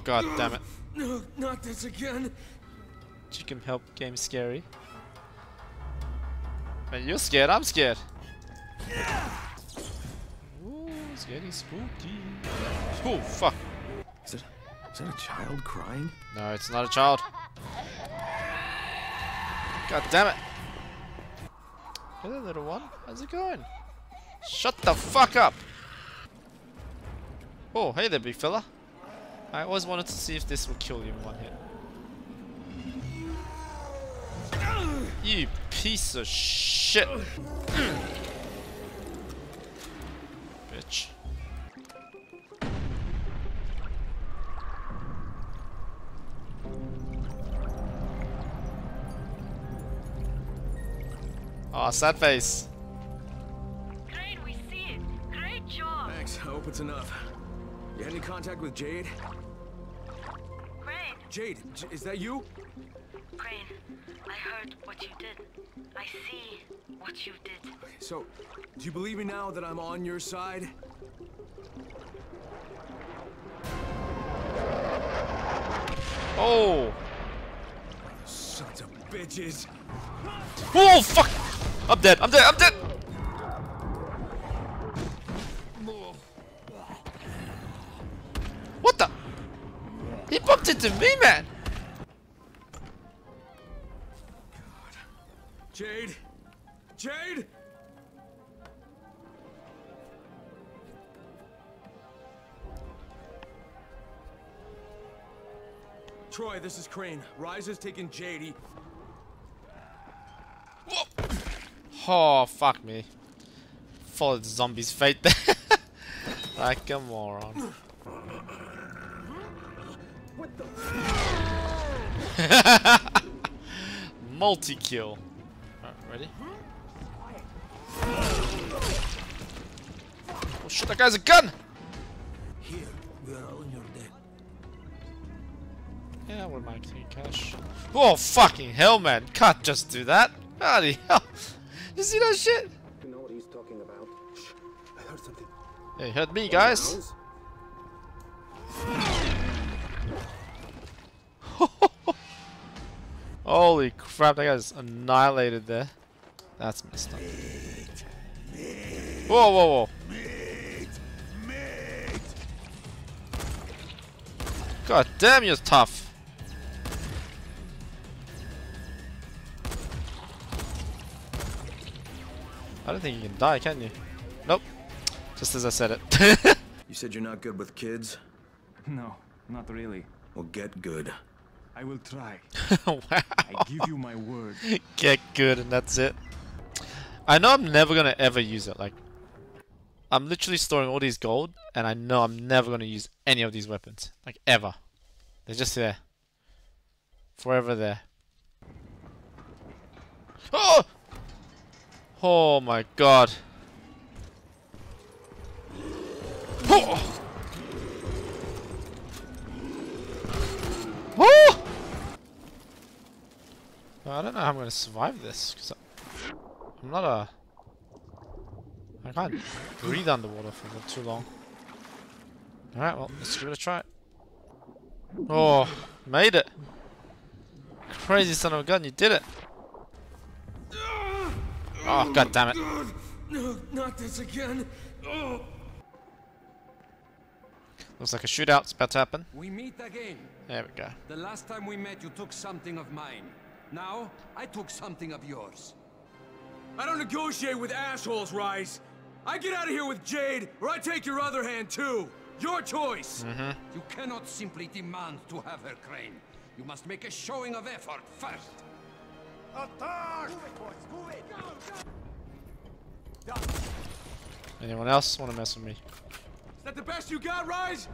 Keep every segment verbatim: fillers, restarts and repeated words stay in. Oh god damn it. No, not this again. Chicken help game scary. Man, you're scared, I'm scared. Yeah. Ooh, it's getting spooky. Oh fuck. Is it is that a child crying? No, it's not a child. God damn it. Hello little one, how's it going? Shut the fuck up! Oh, hey there, big fella. I always wanted to see if this would kill you in one hit. You piece of shit! Bitch. Aw, sad face. Great, we see it. Great job. Thanks, I hope it's enough. You had any contact with Jade? Crane. Jade, J is that you? Crane, I heard what you did. I see what you did. Okay, so, do you believe me now that I'm on your side? Oh! Sons of bitches! Oh fuck! I'm dead! I'm dead! I'm dead! What the? He bumped into me, man! God. Jade! Jade! Troy, this is Crane. Rais has taken Jade. He... Oh fuck me! Followed the zombie's fate there, like a moron. What the? Multi kill. All right, ready? Oh shit! That guy's a gun. Here, we are all in your debt. Yeah, we're making cash. Oh fucking hell, man! Can't just do that. How the hell? You see that shit? You know what he's talking about. Shh. I heard something. Hey, heard me, guys. Holy crap, that guy's annihilated there. That's messed up. Meat, meat, whoa, whoa, whoa. Meat, meat. God damn, you're tough. I don't think you can die, can you? Nope. Just as I said it. You said you're not good with kids? No, not really. Well, get good. I will try. Wow. I give you my word. Get good and that's it. I know I'm never gonna ever use it. Like, I'm literally storing all these gold and I know I'm never gonna use any of these weapons. Like, ever. They're just there. Forever there. Oh! Oh my god. Oh! Oh! I don't know how I'm gonna survive this because I'm not a. I can't breathe underwater for too long. Alright, well, let's give it a try. Oh, made it. Crazy son of a gun, you did it. Oh god damn it. No, not this again. Oh. Looks like a shootout's about to happen. We meet again. There we go. The last time we met you took something of mine. Now I took something of yours. I don't negotiate with assholes, Rais. I get out of here with Jade, or I take your other hand too. Your choice. Mm-hmm. You cannot simply demand to have her, Crane. You must make a showing of effort first. Attack! Anyone else want to mess with me? Is that the best you got, Rais?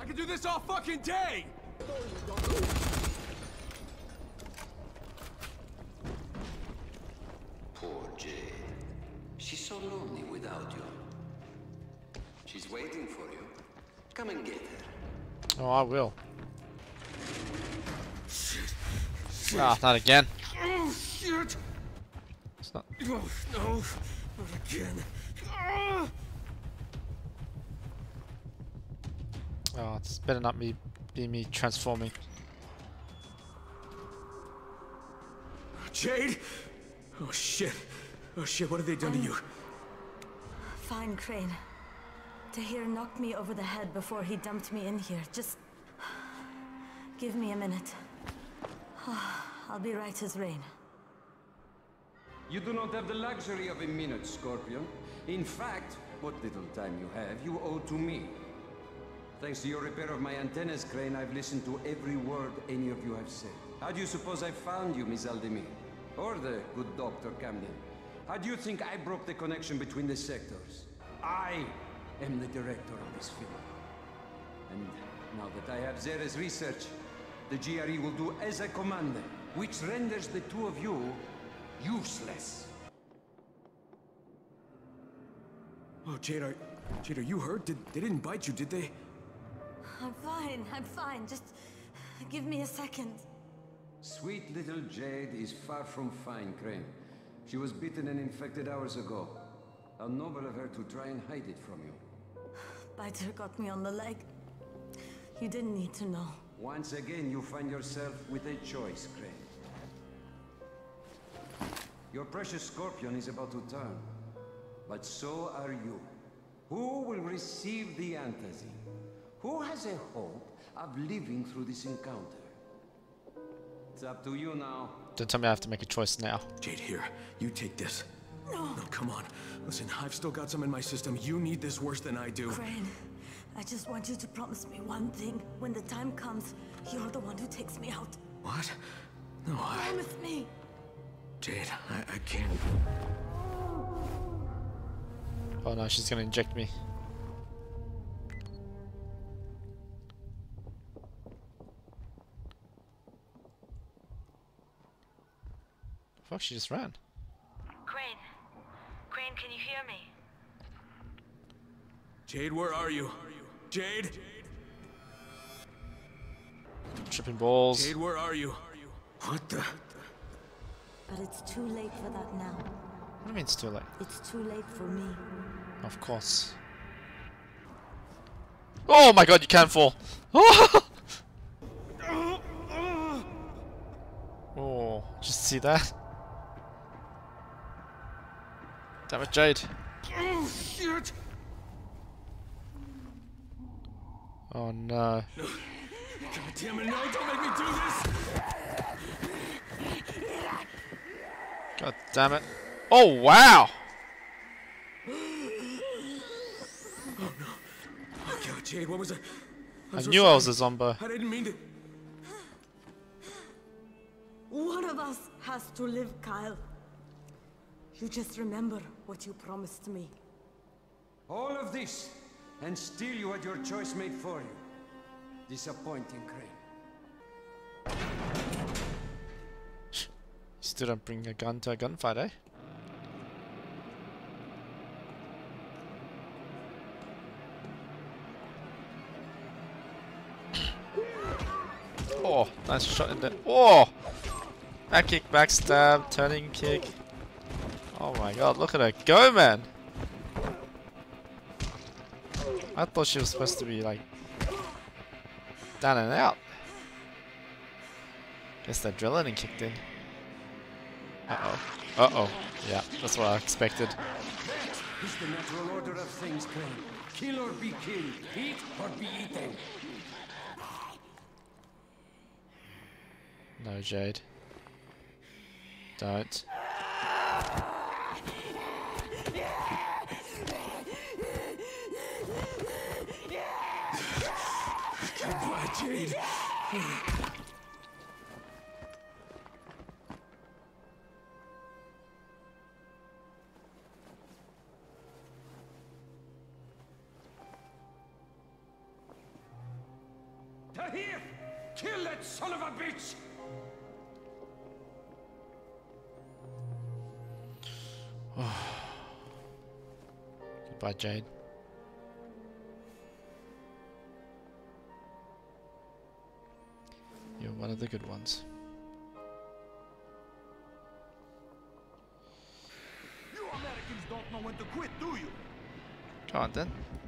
I can do this all fucking day! Poor Jade. She's so lonely without you. She's waiting for you. Come and get her. Oh, I will. Ah, not again. Oh shit! It's not. Oh, no, not again. Oh, it's better not me be me transforming. Jade! Oh shit! Oh shit, what have they done I'm... to you? Fine, Crane. Tahir knocked me over the head before he dumped me in here. Just... give me a minute. Oh, I'll be right as rain. You do not have the luxury of a minute, Scorpion. In fact, what little time you have, you owe to me. Thanks to your repair of my antennas, Crane, I've listened to every word any of you have said. How do you suppose I found you, Miss Aldemir? Or the good Doctor Camden? How do you think I broke the connection between the sectors? I am the director of this film. And now that I have Zera's research, the G R E will do as I command them, which renders the two of you useless. Oh, Jade, are, Jade, are you hurt? Did, they didn't bite you, did they? I'm fine, I'm fine. Just give me a second. Sweet little Jade is far from fine, Crane. She was bitten and infected hours ago. How noble of her to try and hide it from you. Biter got me on the leg. You didn't need to know. Once again, you find yourself with a choice, Crane. Your precious Scorpion is about to turn, but so are you. Who will receive the Antizin? Who has a hope of living through this encounter? It's up to you now. Don't tell me I have to make a choice now. Jade, here, you take this. No. No, come on. Listen, I've still got some in my system. You need this worse than I do. Crane, I just want you to promise me one thing. When the time comes, you're the one who takes me out. What? No, I... Promise me! Jade, I, I can't. Oh no, she's gonna inject me. Fuck, she just ran. Crane. Crane, can you hear me? Jade, where are you? Jade? Tripping balls. Jade, where are you? What the? But it's too late for that now. What do you mean it's too late? It's too late for me. Of course. Oh my god, you can't fall. Oh, just see that? Damn it, Jade. Oh, shit. Oh no. No. God damn it, no, don't make me do this! God damn it. Oh wow! Oh no. Oh god, Jade, what was that? I so knew sorry. I was a zombie. I didn't mean to. One of us has to live, Kyle. You just remember what you promised me. All of this, and still you had your choice made for you. Disappointing, Crane. Still don't bring a gun to a gunfight, eh? Oh, nice shot in there. Oh! Back kick, back stab, turning kick. Oh my god, look at her go, man! I thought she was supposed to be like down and out. Guess the adrenaline kicked in. Uh oh. Uh oh. Yeah, that's what I expected. That is the natural order of things, Crane. Kill or be killed, eat or be eaten. No, Jade. Don't. Goodbye, Jade. Tahir! Kill that son of a bitch! Goodbye, Jade. You're one of the good ones. You Americans don't know when to quit, do you? Go on then.